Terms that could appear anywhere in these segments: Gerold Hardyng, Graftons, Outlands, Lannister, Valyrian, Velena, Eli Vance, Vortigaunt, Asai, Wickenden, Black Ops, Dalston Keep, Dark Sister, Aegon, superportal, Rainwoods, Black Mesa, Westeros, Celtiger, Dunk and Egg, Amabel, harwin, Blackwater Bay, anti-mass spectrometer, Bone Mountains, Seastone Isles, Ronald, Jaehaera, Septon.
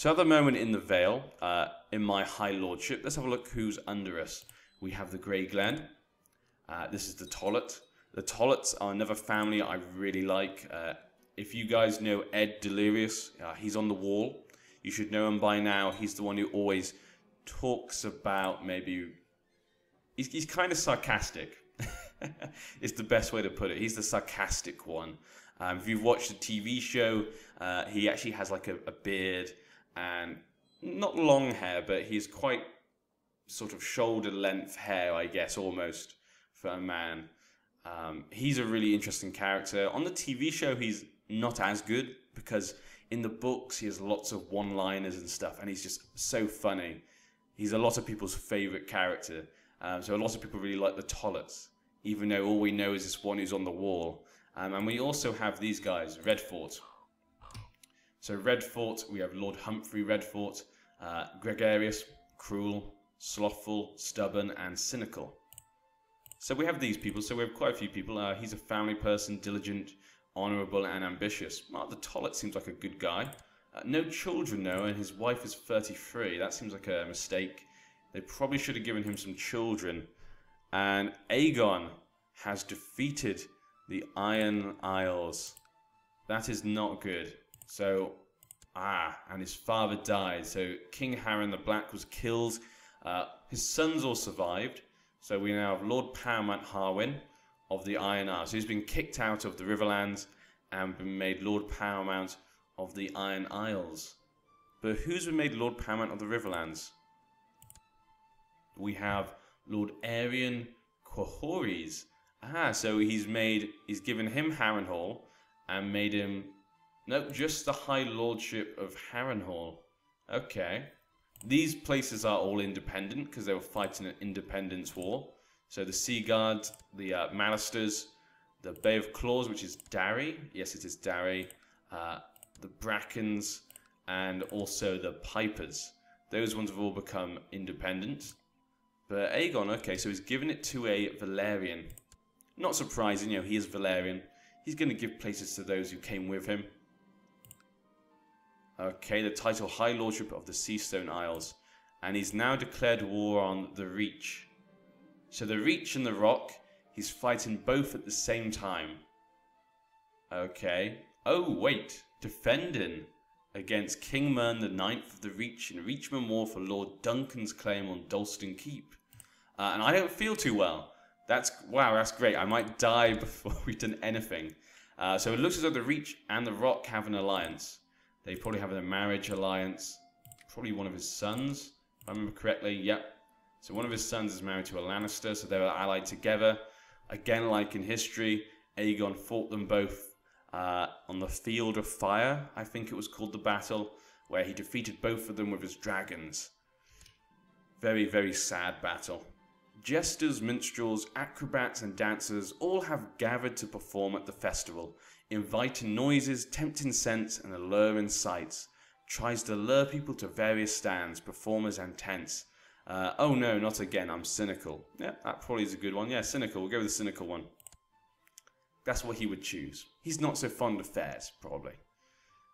So at the moment in the Vale, in my High Lordship, let's have a look who's under us. We have the Grey Glen. This is the Tollett. The Tollets are another family I really like. If you guys know Ed Delirious, he's on the wall. You should know him by now. He's the one who always talks about maybe... He's kind of sarcastic. It's the best way to put it. He's the sarcastic one. If you've watched the TV show, he actually has like a beard and not long hair, but he's quite sort of shoulder length hair, I guess, almost, for a man. He's a really interesting character. On the TV show, he's not as good because in the books, he has lots of one-liners and stuff, and he's just so funny. He's a lot of people's favorite character. So a lot of people really like the Tollets, even though all we know is this one who's on the wall. And we also have these guys, Redfort. So Redfort, we have Lord Humphrey Redfort, gregarious, cruel, slothful, stubborn, and cynical. So we have these people, so we have quite a few people. He's a family person, diligent, honourable, and ambitious. Mark the Tollett seems like a good guy. No children, though, and his wife is 33. That seems like a mistake. They probably should have given him some children. And Aegon has defeated the Iron Isles. That is not good. So, and his father died. So King Harren the Black was killed. His sons all survived. So we now have Lord Paramount Harwin of the Iron Isles. So he's been kicked out of the Riverlands and been made Lord Paramount of the Iron Isles. But who's been made Lord Paramount of the Riverlands? We have Lord Arian Quhoris. So he's given him Harrenhal and made him, nope, just the High Lordship of Harrenhal. Okay. These places are all independent because they were fighting an independence war. So the Sea Guards, the Malisters, the Bay of Claws, which is Derry. Yes, it is Derry. The Brackens and also the Pipers. Those ones have all become independent. But Aegon, okay, so he's given it to a Valyrian. Not surprising, you know, he is Valyrian. He's going to give places to those who came with him. Okay, the title High Lordship of the Seastone Isles. And he's now declared war on the Reach. So the Reach and the Rock, he's fighting both at the same time. Okay. Oh, wait. Defending against King Mern IX of the Reach in Reachman War for Lord Duncan's claim on Dalston Keep. And I don't feel too well. Wow, that's great. I might die before we've done anything. So it looks as though the Reach and the Rock have an alliance. They probably have a marriage alliance. Probably one of his sons, if I remember correctly. Yep. So one of his sons is married to a Lannister, so they were allied together. Again, like in history, Aegon fought them both on the Field of Fire, I think it was called the battle, where he defeated both of them with his dragons. Very, very sad battle. Jesters, minstrels, acrobats, and dancers all have gathered to perform at the festival, inviting noises, tempting scents, and alluring sights. Tries to lure people to various stands, performers, and tents. Oh no, not again, I'm cynical. Yeah, that probably is a good one. Yeah, cynical, we'll go with the cynical one. That's what he would choose. He's not so fond of fairs, probably.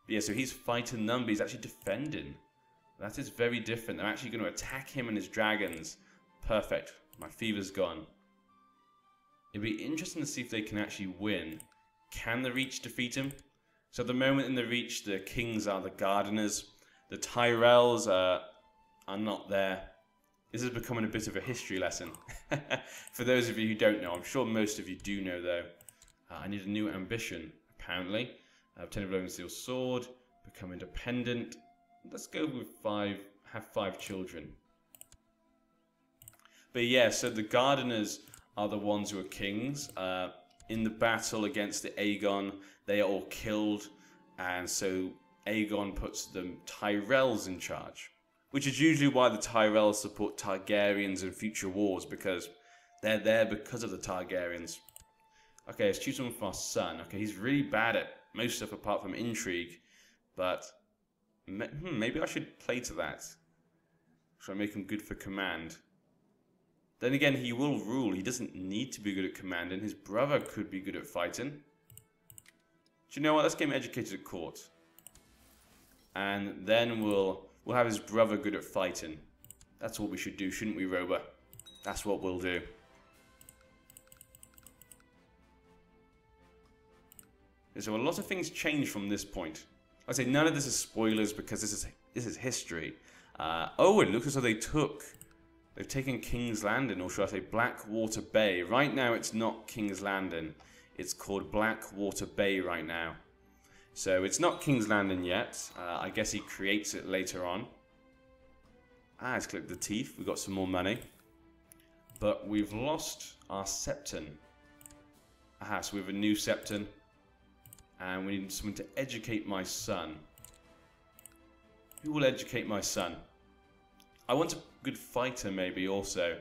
But yeah, so he's fighting them, but he's actually defending. That is very different. They're actually going to attack him and his dragons. Perfect. My fever's gone. It'd be interesting to see if they can actually win. Can the Reach defeat him? So at the moment in the Reach, the kings are the Gardeners. The Tyrells are not there. This is becoming a bit of a history lesson. For those of you who don't know, I'm sure most of you do know though. I need a new ambition, apparently. Obtain a glowing steel sword, become independent. Let's go with have five children. But yeah, so the Gardeners are the ones who are kings. In the battle against the Aegon, they are all killed. And so Aegon puts the Tyrells in charge. Which is usually why the Tyrells support Targaryens in future wars, because they're there because of the Targaryens. Okay, let's choose someone for our son. Okay, he's really bad at most stuff apart from intrigue. But maybe I should play to that. Should I make him good for command? Then again, he will rule. He doesn't need to be good at commanding. His brother could be good at fighting. Do you know what? Let's get him educated at court. and then we'll have his brother good at fighting. That's what we should do, shouldn't we, Roba? That's what we'll do. So a lot of things change from this point. I'd say none of this is spoilers because this is history. Oh, it looks as though they've taken King's Landing, or should I say Blackwater Bay. Right now it's not King's Landing. It's called Blackwater Bay right now. So it's not King's Landing yet. I guess he creates it later on. Ah, let's click the teeth. We've got some more money. But we've lost our Septon. Aha, so we have a new Septon. And we need someone to educate my son. Who will educate my son? I want a good fighter, maybe, also.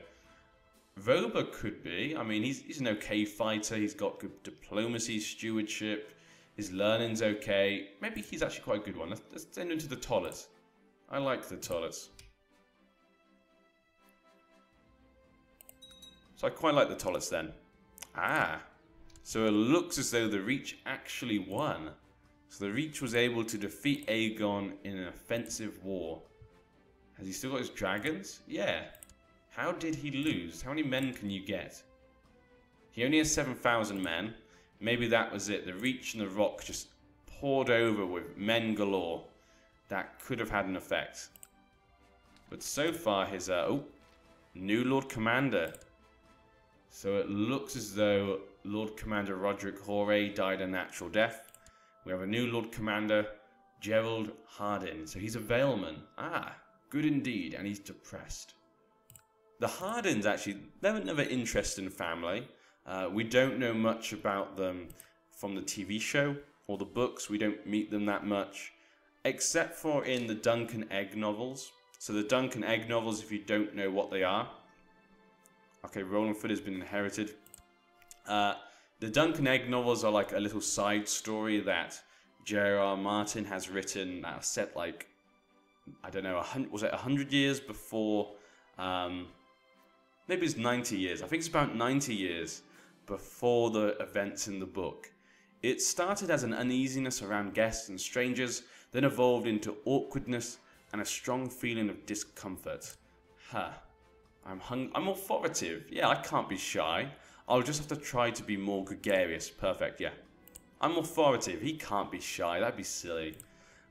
Roba could be. I mean, he's an okay fighter. He's got good diplomacy, stewardship. His learning's okay. Maybe he's actually quite a good one. Let's send him to the Tollett. I like the Tollett. So I quite like the Tollett then. Ah. So it looks as though the Reach actually won. So the Reach was able to defeat Aegon in an offensive war. Has he still got his dragons? Yeah. How did he lose? How many men can you get? He only has 7,000 men. Maybe that was it. The Reach and the Rock just poured over with men galore. That could have had an effect. But so far his... oh, new Lord Commander. So it looks as though... Lord Commander Roderick Horay died a natural death. We have a new Lord Commander, Gerold Hardyng. So he's a Valeman. Ah, good indeed. And he's depressed. The Hardens, actually, they're another interesting family. We don't know much about them from the TV show or the books. We don't meet them that much, except for in the Dunk and Egg novels. So the Dunk and Egg novels, if you don't know what they are. Okay, Rolandford has been inherited. The Dunk and Egg novels are like a little side story that J.R.R. Martin has written that are set like, I don't know, 100 years before, maybe it's 90 years. I think it's about 90 years before the events in the book. It started as an uneasiness around guests and strangers, then evolved into awkwardness and a strong feeling of discomfort. Huh. I'm authoritative. Yeah, I can't be shy. I'll just have to try to be more gregarious. Perfect, yeah. I'm authoritative. He can't be shy. That'd be silly.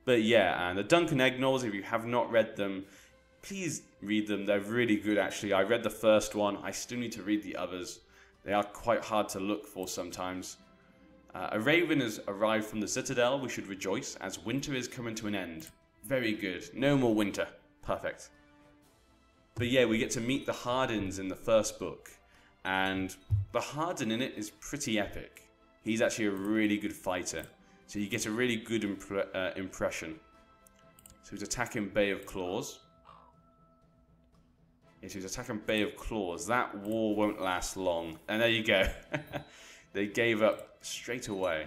But yeah, and the Dunk and Egg novels, if you have not read them, please read them. They're really good, actually. I read the first one. I still need to read the others. They are quite hard to look for sometimes. A raven has arrived from the Citadel. We should rejoice as winter is coming to an end. Very good. No more winter. Perfect. But yeah, we get to meet the Hardens in the first book. And the Harden in it is pretty epic. He's actually a really good fighter. So you get a really good impression. So he's attacking Bay of Claws. Yeah, so he's attacking Bay of Claws. That war won't last long. And there you go. They gave up straight away.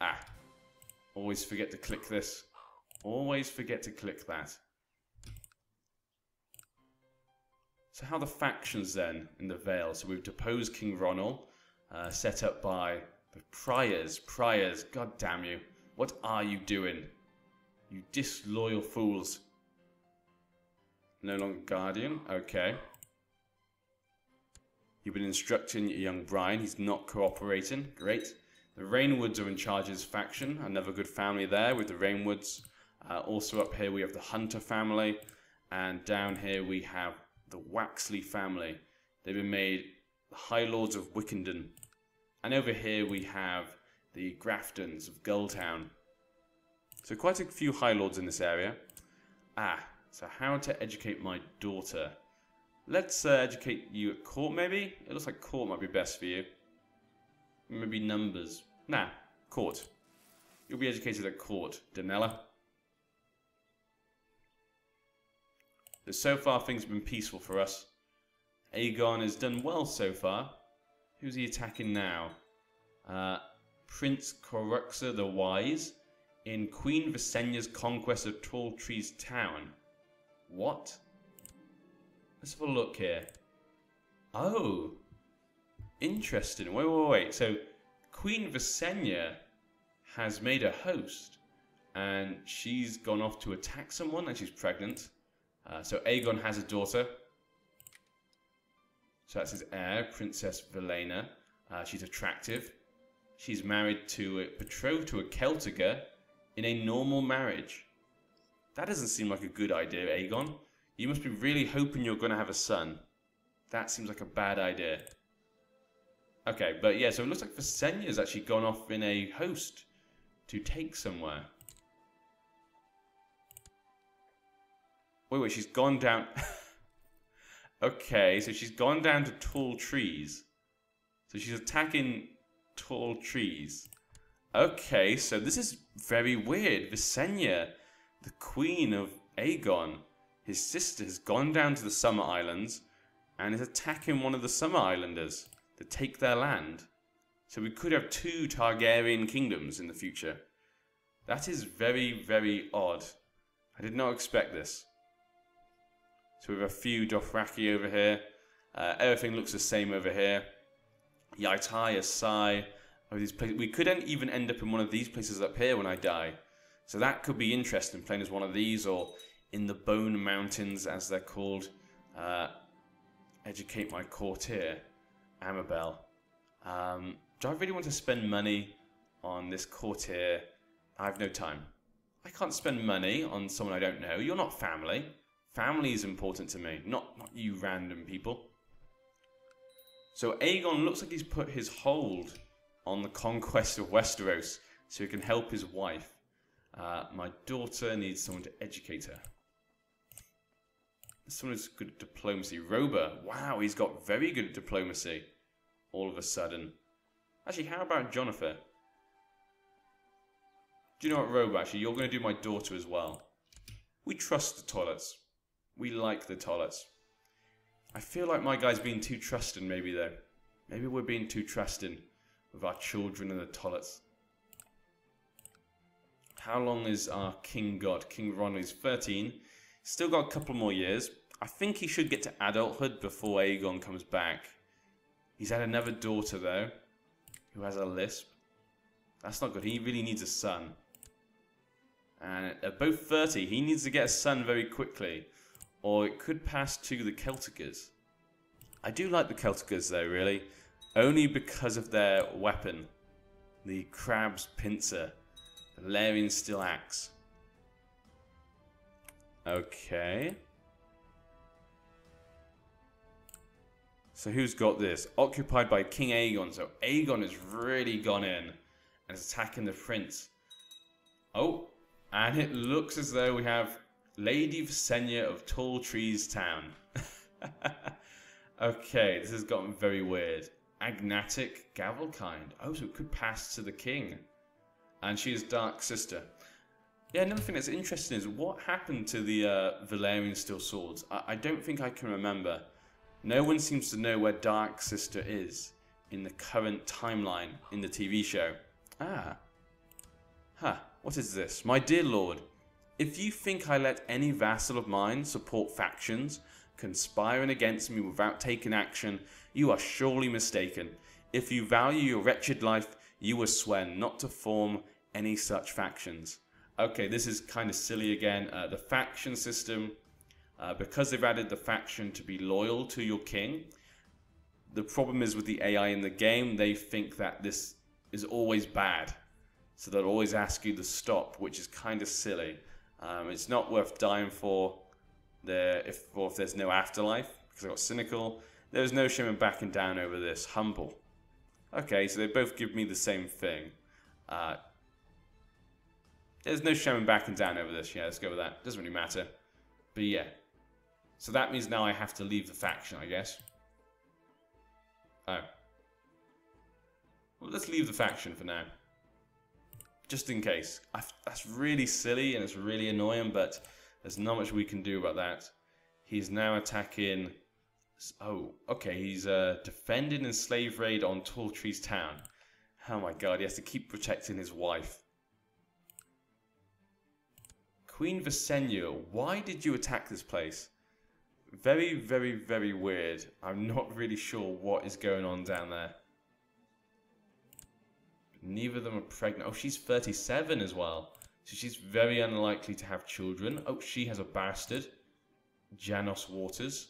Ah. Always forget to click this. Always forget to click that. So how are the factions then in the Vale? So we've deposed King Ronald, set up by the Priors. Priors, god damn you. What are you doing? You disloyal fools. No longer Guardian, okay. You've been instructing your young Brian, he's not cooperating, great. The Rainwoods are in charge of his faction, another good family there with the Rainwoods. Also up here we have the Hunter family, and down here we have the Waxley family. They've been made the High Lords of Wickenden. And over here we have the Graftons of Gulltown. So quite a few High Lords in this area. Ah, so how to educate my daughter. Let's educate you at court, maybe? It looks like court might be best for you. Maybe numbers. Nah, court. You'll be educated at court, Danella. But so far things have been peaceful for us. Aegon has done well so far. Who's he attacking now? Prince Coruxa the Wise in Queen Visenya's conquest of Tall Trees Town. What? Let's have a look here. Oh, interesting. Wait. So Queen Visenya has made a host. and she's gone off to attack someone, and she's pregnant. So Aegon has a daughter. So that's his heir, Princess Velena. She's attractive. She's married to a betrothed to a Celtiger in a normal marriage. That doesn't seem like a good idea, Aegon. You must be really hoping you're going to have a son. That seems like a bad idea. Okay, but yeah, so it looks like Visenya's actually gone off in a host to take somewhere. Wait, she's gone down... Okay, so she's gone down to tall trees. So she's attacking tall trees. Okay, so this is very weird. Visenya, the queen of Aegon, his sister, has gone down to the Summer Islands and is attacking one of the Summer Islanders to take their land. So we could have two Targaryen kingdoms in the future. That is very, very odd. I did not expect this. So we have a few Dothraki over here. Everything looks the same over here. Yaitai, Asai. Oh, these places. We could even end up in one of these places up here when I die. So that could be interesting, playing as one of these or in the Bone Mountains, as they're called. Educate my courtier, Amabel. Do I really want to spend money on this courtier? I have no time. I can't spend money on someone I don't know. You're not family. Family is important to me, not you random people. So Aegon looks like he's put his hold on the conquest of Westeros so he can help his wife. My daughter needs someone to educate her. Someone who's good at diplomacy. Roba, wow, he's got very good at diplomacy all of a sudden. Actually, how about Jonnifer? Do you know what, Roba, actually, you're going to do my daughter as well. We trust the Tolletts. We like the Tolletts. I feel like my guy's being too trusting maybe though. Maybe we're being too trusting with our children and the Tolletts. How long is our king got? King Ronald is 13. Still got a couple more years. I think he should get to adulthood before Aegon comes back. He's had another daughter though, who has a lisp. That's not good. He really needs a son. And at both 30, he needs to get a son very quickly. Or it could pass to the Celticers. I do like the Celticers though, really. Only because of their weapon. The crab's pincer. The Valyrian steel axe. Okay. So who's got this? Occupied by King Aegon. So Aegon has really gone in. And is attacking the prince. Oh. And it looks as though we have... Lady Visenya of Tall Trees Town. Okay, this has gotten very weird. Agnatic Gavelkind. Oh, so it could pass to the king. And she is Dark Sister. Yeah, another thing that's interesting is what happened to the Valyrian steel swords? I don't think I can remember. No one seems to know where Dark Sister is in the current timeline in the TV show. Ah. Huh, what is this? My dear lord, if you think I let any vassal of mine support factions conspiring against me without taking action, you are surely mistaken. If you value your wretched life, you will swear not to form any such factions. Okay, this is kind of silly again. The faction system, because they've added the faction to be loyal to your king, the problem is with the AI in the game, they think that this is always bad. So they'll always ask you to stop, which is kind of silly. It's not worth dying for if there's no afterlife, because I got cynical. There's no shame in backing down over this. Humble. Okay, so they both give me the same thing. There's no shame in backing down over this. Yeah, let's go with that. Doesn't really matter. But yeah. So that means now I have to leave the faction, I guess. Oh. Well, let's leave the faction for now. Just in case. That's really silly and it's really annoying, but there's not much we can do about that. He's now attacking... Oh, okay, he's defending and slave raid on Tall Trees Town. Oh my god, he has to keep protecting his wife. Queen Visenya, why did you attack this place? Very, very, very weird. I'm not really sure what is going on down there. Neither of them are pregnant. Oh, she's 37 as well. So she's very unlikely to have children. Oh, she has a bastard. Janos Waters.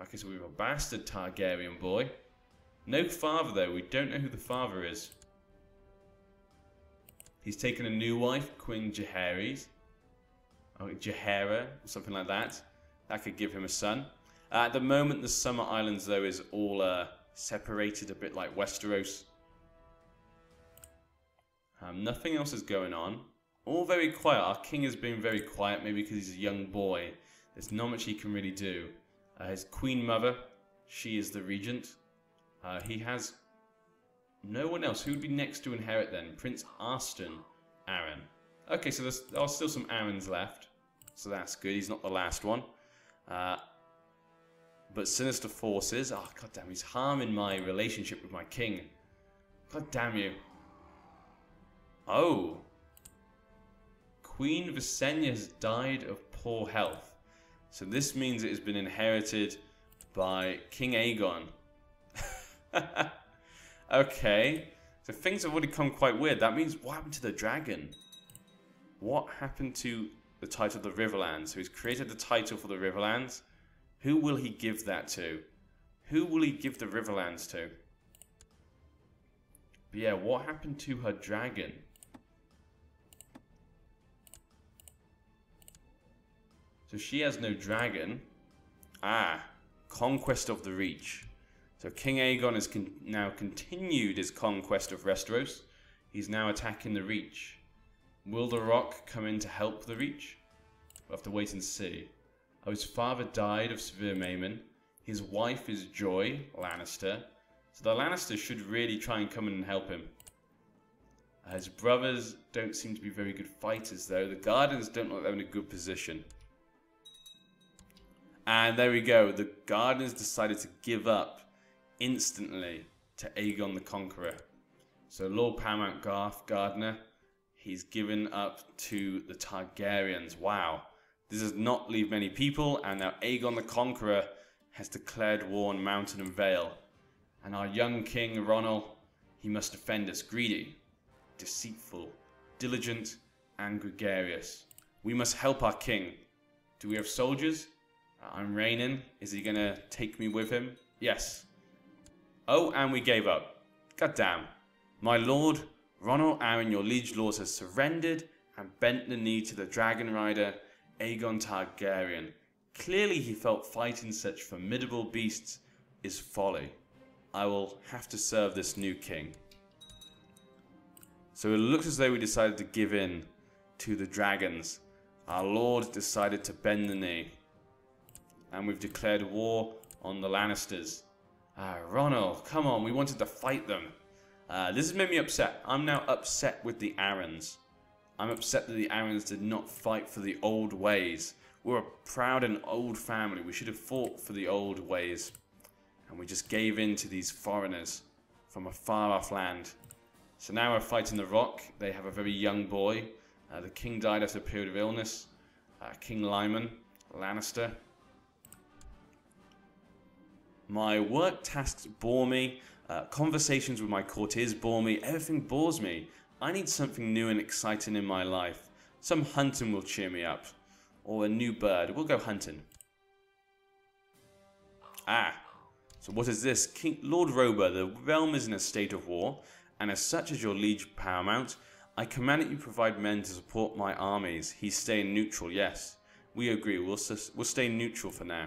Okay, so we have a bastard Targaryen boy. No father, though. We don't know who the father is. He's taken a new wife, Queen Jaehaerys. Oh, Jaehaera, or something like that. That could give him a son. At the moment, the Summer Islands, though, is all separated, a bit like Westeros. Nothing else is going on. All very quiet. Our king has been very quiet, maybe because he's a young boy. There's not much he can really do. His queen mother, she is the regent. He has no one else. Who would be next to inherit then? Prince Arston Arryn. Okay, so there are still some Arryns left. So that's good. He's not the last one. But sinister forces. Oh, god damn, he's harming my relationship with my king. God damn you. Oh. Queen Visenya has died of poor health. So this means it has been inherited by King Aegon. Okay, so things have already come quite weird. That means, what happened to the dragon? What happened to the title of the Riverlands? So he's created the title for the Riverlands. Who will he give that to? Who will he give the Riverlands to? But yeah, what happened to her dragon? So she has no dragon. Ah, conquest of the Reach. So King Aegon has now continued his conquest of Westeros. He's now attacking the Reach. Will the Rock come in to help the Reach? We'll have to wait and see. Oh, his father died of severe maiming. His wife is Joy Lannister. So the Lannisters should really try and come in and help him. His brothers don't seem to be very good fighters though. The Gardeners don't look like they're in a good position. And there we go. The Gardeners decided to give up instantly to Aegon the Conqueror. So Lord Paramount Garth Gardner, he's given up to the Targaryens. Wow. This does not leave many people, and now Aegon the Conqueror has declared war on Mountain and Vale. And our young king, Ronald, he must defend us. Greedy, deceitful, diligent, and gregarious. We must help our king. Do we have soldiers? I'm reigning. Is he gonna take me with him? Yes. Oh, and we gave up. God damn. My lord, Ronald Arryn, your liege lord, has surrendered and bent the knee to the dragon rider, Aegon Targaryen. Clearly he felt fighting such formidable beasts is folly. I will have to serve this new king. So it looks as though we decided to give in to the dragons. Our lord decided to bend the knee. And we've declared war on the Lannisters. Ronald, come on, we wanted to fight them. This has made me upset. I'm now upset with the Arryns. I'm upset that the Arryns did not fight for the old ways. We're a proud and old family. We should have fought for the old ways. And we just gave in to these foreigners from a far off land. So now we're fighting the Rock. They have a very young boy. The king died after a period of illness. King Lyman Lannister. My work tasks bore me, conversations with my courtiers bore me, everything bores me. I need something new and exciting in my life. Some hunting will cheer me up. Or a new bird. We'll go hunting. Ah, so what is this? King Lord Rober, the realm is in a state of war, and as such as your liege paramount, I command that you provide men to support my armies. He's staying neutral, yes. We agree, we'll stay neutral for now.